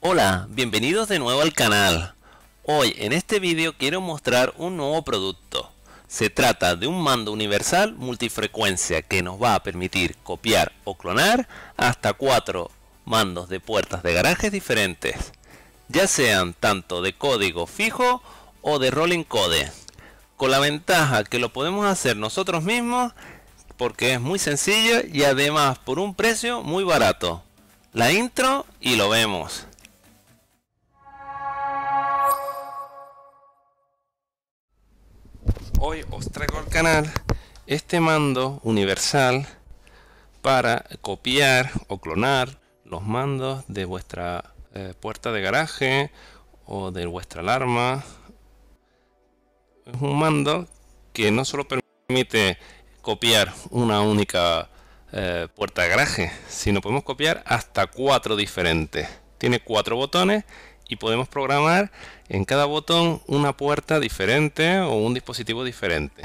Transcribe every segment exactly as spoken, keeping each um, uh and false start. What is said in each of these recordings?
Hola, bienvenidos de nuevo al canal. Hoy en este vídeo quiero mostrar un nuevo producto. Se trata de un mando universal multifrecuencia que nos va a permitir copiar o clonar hasta cuatro mandos de puertas de garajes diferentes, ya sean tanto de código fijo o de rolling code, con la ventaja que lo podemos hacer nosotros mismos porque es muy sencillo y además por un precio muy barato. La intro y lo vemos. Hoy os traigo al canal este mando universal para copiar o clonar los mandos de vuestra eh, puerta de garaje o de vuestra alarma. Es un mando que no solo permite copiar una única eh, puerta de garaje, sino podemos copiar hasta cuatro diferentes. Tiene cuatro botones y podemos programar en cada botón una puerta diferente o un dispositivo diferente.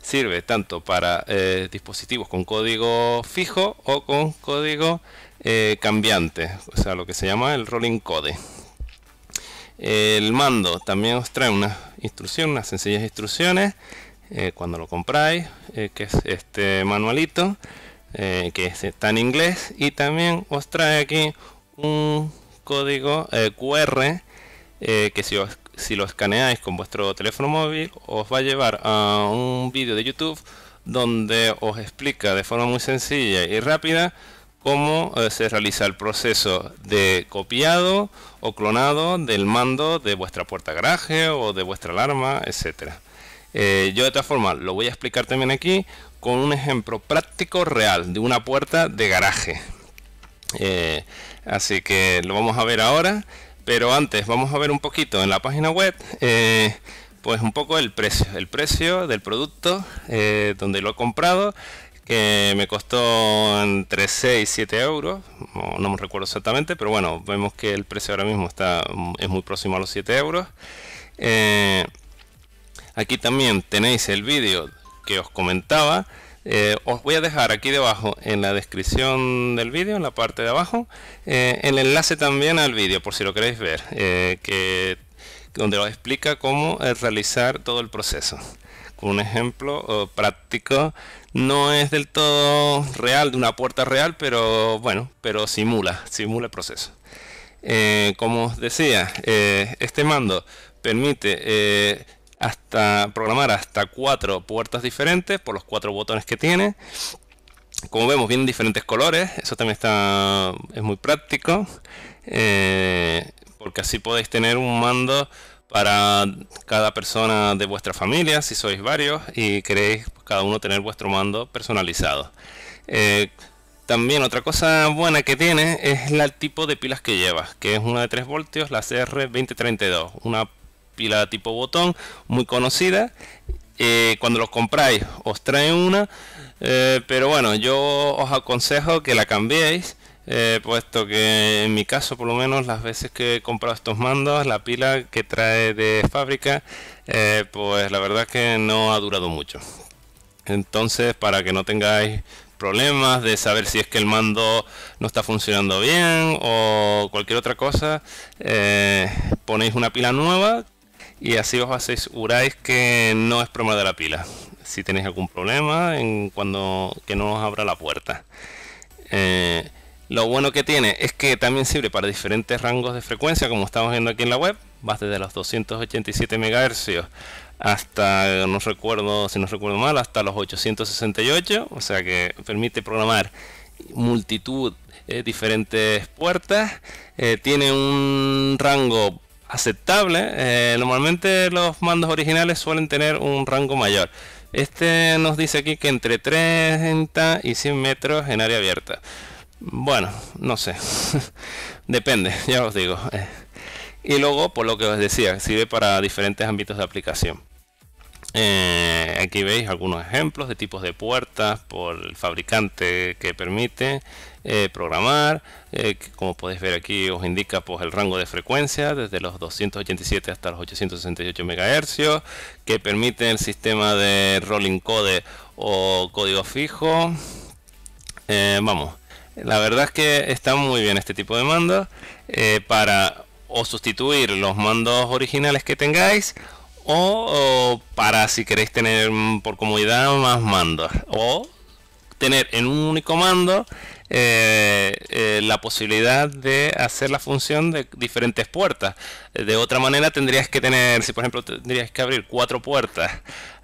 Sirve tanto para eh, dispositivos con código fijo o con código eh, cambiante, o sea, lo que se llama el rolling code. El mando también os trae unas instrucciones, unas sencillas instrucciones eh, cuando lo compráis, eh, que es este manualito eh, que está en inglés, y también os trae aquí un código eh, cu erre eh, que si, os, si lo escaneáis con vuestro teléfono móvil os va a llevar a un vídeo de YouTube donde os explica de forma muy sencilla y rápida cómo eh, se realiza el proceso de copiado o clonado del mando de vuestra puerta garaje o de vuestra alarma, etcétera. Eh, yo de todas formas lo voy a explicar también aquí con un ejemplo práctico real de una puerta de garaje. Eh, así que lo vamos a ver ahora, pero antes vamos a ver un poquito en la página web eh, pues un poco el precio el precio del producto, eh, donde lo he comprado, que me costó entre seis y siete euros, no, no me recuerdo exactamente, pero bueno, vemos que el precio ahora mismo está es muy próximo a los siete euros. Eh, aquí también tenéis el vídeo que os comentaba. Eh, os voy a dejar aquí debajo en la descripción del vídeo, en la parte de abajo, eh, el enlace también al vídeo por si lo queréis ver, eh, que, donde os explica cómo eh, realizar todo el proceso con un ejemplo eh, práctico. No es del todo real, de una puerta real, pero bueno, pero simula, simula el proceso. Eh, como os decía, eh, este mando permite eh, hasta programar hasta cuatro puertas diferentes por los cuatro botones que tiene. Como vemos, vienen diferentes colores, eso también está es muy práctico, eh, porque así podéis tener un mando para cada persona de vuestra familia si sois varios y queréis cada uno tener vuestro mando personalizado. eh, También otra cosa buena que tiene es el tipo de pilas que lleva, que es una de tres voltios, la ce erre dos mil treinta y dos, una pila tipo botón muy conocida. Eh, cuando los compráis os trae una, eh, pero bueno, yo os aconsejo que la cambiéis, eh, puesto que en mi caso, por lo menos las veces que he comprado estos mandos, la pila que trae de fábrica eh, pues la verdad es que no ha durado mucho. Entonces, para que no tengáis problemas de saber si es que el mando no está funcionando bien o cualquier otra cosa, eh, ponéis una pila nueva y así os aseguráis que no es problema de la pila, si tenéis algún problema en cuando que no os abra la puerta. Eh, lo bueno que tiene es que también sirve para diferentes rangos de frecuencia, como estamos viendo aquí en la web, va desde los doscientos ochenta y siete megahercios hasta, no recuerdo, si no recuerdo mal, hasta los ochocientos sesenta y ocho, o sea que permite programar multitud de eh, diferentes puertas. Eh, tiene un rango aceptable. Eh, normalmente los mandos originales suelen tener un rango mayor. Este nos dice aquí que entre treinta y cien metros en área abierta. Bueno, no sé, depende, ya os digo. Eh, y luego, por lo que os decía, sirve para diferentes ámbitos de aplicación. Eh, aquí veis algunos ejemplos de tipos de puertas por el fabricante que permite eh, programar. Eh, que como podéis ver aquí os indica pues el rango de frecuencia desde los doscientos ochenta y siete hasta los ochocientos sesenta y ocho megahercios, que permite el sistema de rolling code o código fijo. Eh, vamos, La verdad es que está muy bien este tipo de mando eh, para o sustituir los mandos originales que tengáis o, o para si queréis tener por comodidad más mandos o tener en un único mando eh, eh, la posibilidad de hacer la función de diferentes puertas. De otra manera tendrías que tener, si por ejemplo tendrías que abrir cuatro puertas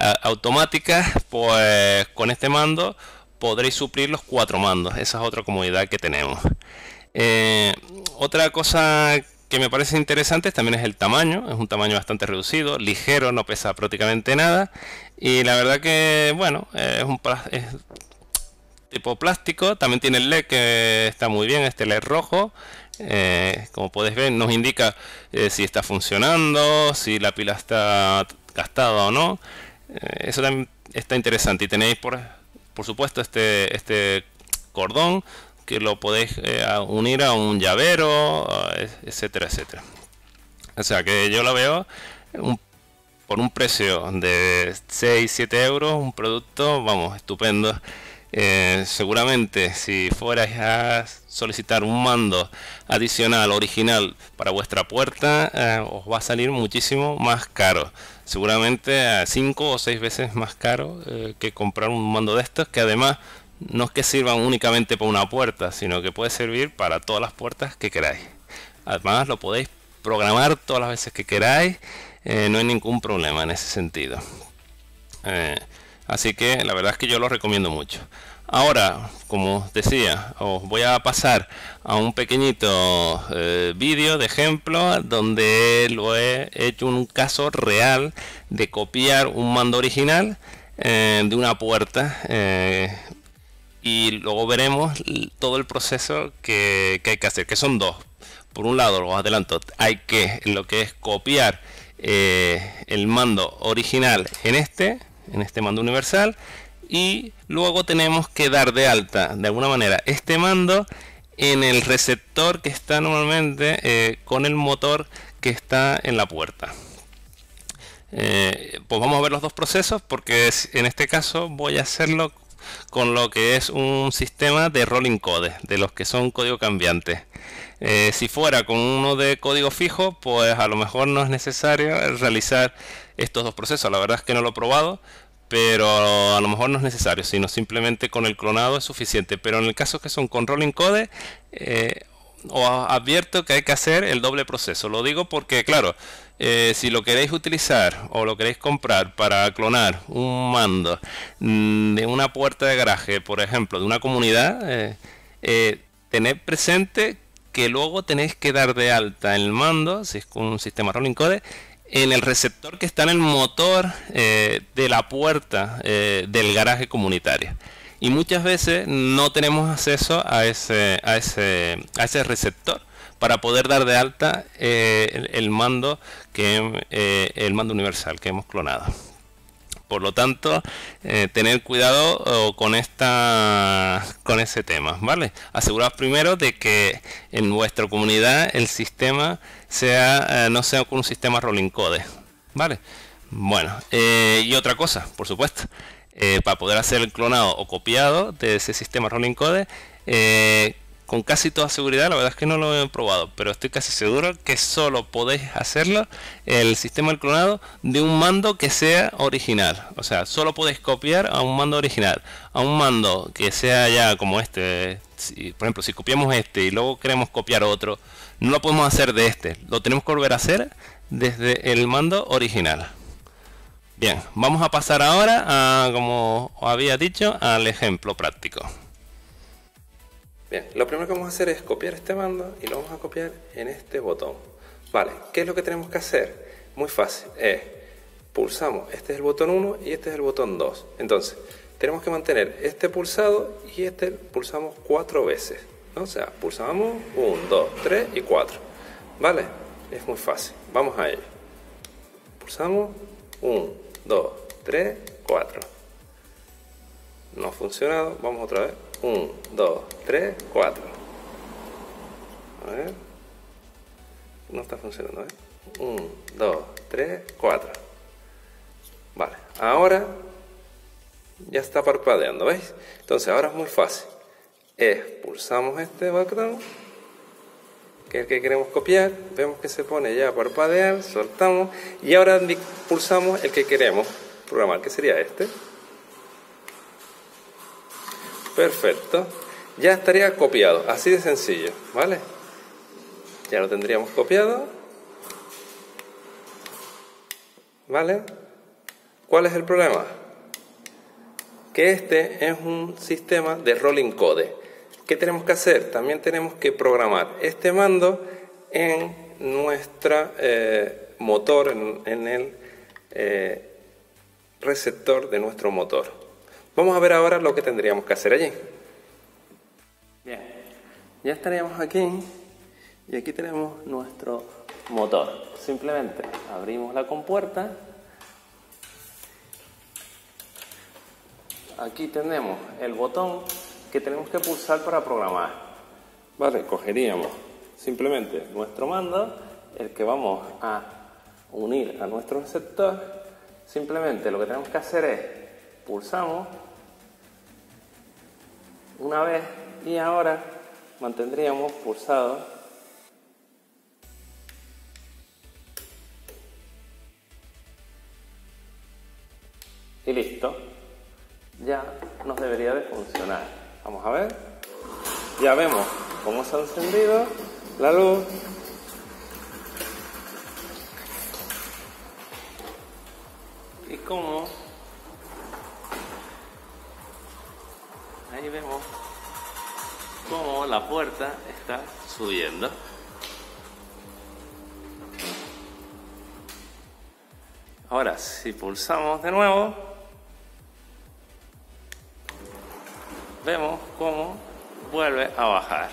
eh, automáticas, pues con este mando podréis suplir los cuatro mandos. Esa es otra comodidad que tenemos. Eh, otra cosa que me parece interesante también es el tamaño. Es un tamaño bastante reducido, ligero, no pesa prácticamente nada. Y la verdad que, bueno, es un es tipo plástico. También tiene el L E D que está muy bien, este L E D rojo. Eh, como podéis ver, nos indica eh, si está funcionando, si la pila está gastada o no. Eh, eso también está interesante. Y tenéis por... Por supuesto este, este cordón que lo podéis eh, unir a un llavero, etcétera, etcétera. O sea que yo lo veo un, por un precio de seis siete euros, un producto, vamos, estupendo. Eh, seguramente si fuerais a solicitar un mando adicional original para vuestra puerta, eh, os va a salir muchísimo más caro, seguramente a cinco o seis veces más caro eh, que comprar un mando de estos, que además no es que sirvan únicamente para una puerta, sino que puede servir para todas las puertas que queráis. Además lo podéis programar todas las veces que queráis, eh, no hay ningún problema en ese sentido. eh, Así que la verdad es que yo lo recomiendo mucho. Ahora, como os decía, os voy a pasar a un pequeñito eh, vídeo de ejemplo donde lo he hecho un caso real de copiar un mando original eh, de una puerta. Eh, y luego veremos todo el proceso que, que hay que hacer, que son dos. Por un lado, os adelanto, hay que lo que es copiar eh, el mando original en este. en este mando universal, y luego tenemos que dar de alta de alguna manera este mando en el receptor que está normalmente eh, con el motor que está en la puerta. Eh, pues vamos a ver los dos procesos, porque en este caso voy a hacerlo con lo que es un sistema de rolling code, de los que son código cambiante. Eh, si fuera con uno de código fijo, pues a lo mejor no es necesario realizar estos dos procesos. La verdad es que no lo he probado, pero a lo mejor no es necesario, sino simplemente con el clonado es suficiente. Pero en el caso que son con rolling code, eh, os advierto que hay que hacer el doble proceso. Lo digo porque, claro, eh, si lo queréis utilizar o lo queréis comprar para clonar un mando mmm, de una puerta de garaje, por ejemplo, de una comunidad, eh, eh, tened presente que luego tenéis que dar de alta el mando, si es con un sistema rolling code, en el receptor que está en el motor eh, de la puerta eh, del garaje comunitario. Y muchas veces no tenemos acceso a ese, a ese, a ese receptor para poder dar de alta eh, el, el mando que eh, el mando universal que hemos clonado. Por lo tanto, eh, tener cuidado con esta con ese tema, ¿vale? Aseguraos primero de que en vuestra comunidad el sistema sea eh, no sea con un sistema rolling code, ¿vale? Bueno, eh, y otra cosa, por supuesto. Eh, para poder hacer el clonado o copiado de ese sistema rolling code, eh, con casi toda seguridad, la verdad es que no lo he probado, pero estoy casi seguro que solo podéis hacerlo el sistema del clonado de un mando que sea original. O sea, solo podéis copiar a un mando original. A un mando que sea ya como este, si, por ejemplo, si copiamos este y luego queremos copiar otro, no lo podemos hacer de este, lo tenemos que volver a hacer desde el mando original. Bien, vamos a pasar ahora, a, como os había dicho, al ejemplo práctico. Bien, lo primero que vamos a hacer es copiar este mando y lo vamos a copiar en este botón. Vale, ¿qué es lo que tenemos que hacer? Muy fácil, es pulsamos, este es el botón uno y este es el botón dos. Entonces, tenemos que mantener este pulsado y este pulsamos cuatro veces, ¿no? O sea, pulsamos uno, dos, tres y cuatro. Vale, es muy fácil, vamos a ello. Pulsamos uno, dos, tres, cuatro. No ha funcionado, vamos otra vez. uno, dos, tres, cuatro. A ver. No está funcionando, ¿eh? uno, dos, tres, cuatro. Vale, ahora ya está parpadeando, ¿veis? Entonces ahora es muy fácil. expulsamos este background, que es el que queremos copiar, vemos que se pone ya a parpadear, soltamos y ahora pulsamos el que queremos programar, que sería este. Perfecto, ya estaría copiado, así de sencillo, ¿vale? Ya lo tendríamos copiado, ¿vale? ¿Cuál es el problema? Que este es un sistema de rolling code. ¿Qué tenemos que hacer? También tenemos que programar este mando en nuestro eh, motor, en, en el eh, receptor de nuestro motor. Vamos a ver ahora lo que tendríamos que hacer allí. Bien, ya estaríamos aquí y aquí tenemos nuestro motor. Simplemente abrimos la compuerta. Aquí tenemos el botón que tenemos que pulsar para programar. Vale, cogeríamos simplemente nuestro mando, el que vamos a unir a nuestro receptor. Simplemente lo que tenemos que hacer es pulsamos una vez y ahora mantendríamos pulsado y listo, ya nos debería de funcionar. Vamos a ver, ya vemos cómo se ha encendido la luz. Y cómo, ahí vemos cómo la puerta está subiendo. Ahora, si pulsamos de nuevo, vemos cómo vuelve a bajar.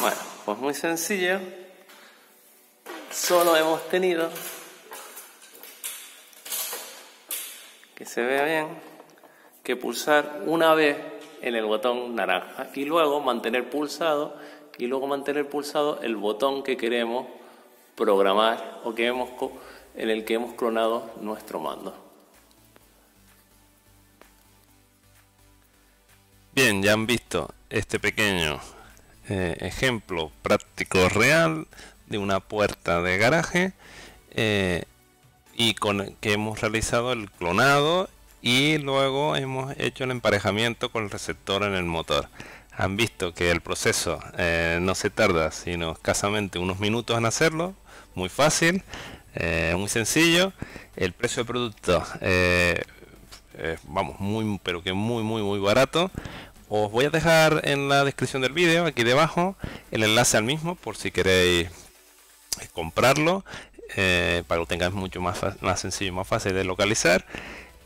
Bueno, pues muy sencillo, solo hemos tenido que se vea bien, que pulsar una vez en el botón naranja y luego mantener pulsado y luego mantener pulsado el botón que queremos programar o que hemos, en el que hemos clonado nuestro mando. Bien, ya han visto este pequeño Eh, ejemplo práctico real de una puerta de garaje eh, y con que hemos realizado el clonado y luego hemos hecho el emparejamiento con el receptor en el motor. Han visto que el proceso eh, no se tarda sino escasamente unos minutos en hacerlo, muy fácil, eh, muy sencillo. El precio del producto eh, eh, vamos, muy pero que muy muy muy barato. Os voy a dejar en la descripción del vídeo, aquí debajo, el enlace al mismo por si queréis comprarlo, eh, para que lo tengáis mucho más, más sencillo y más fácil de localizar.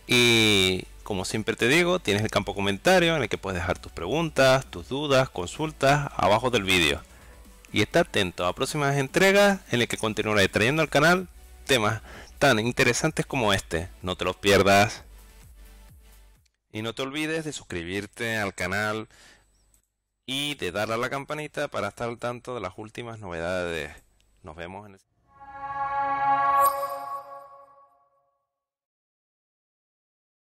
Y como siempre te digo, tienes el campo comentario en el que puedes dejar tus preguntas, tus dudas, consultas, abajo del vídeo. Y está atento a próximas entregas en las que continuaré trayendo al canal temas tan interesantes como este. No te los pierdas. Y no te olvides de suscribirte al canal y de darle a la campanita para estar al tanto de las últimas novedades. Nos vemos en el siguiente video.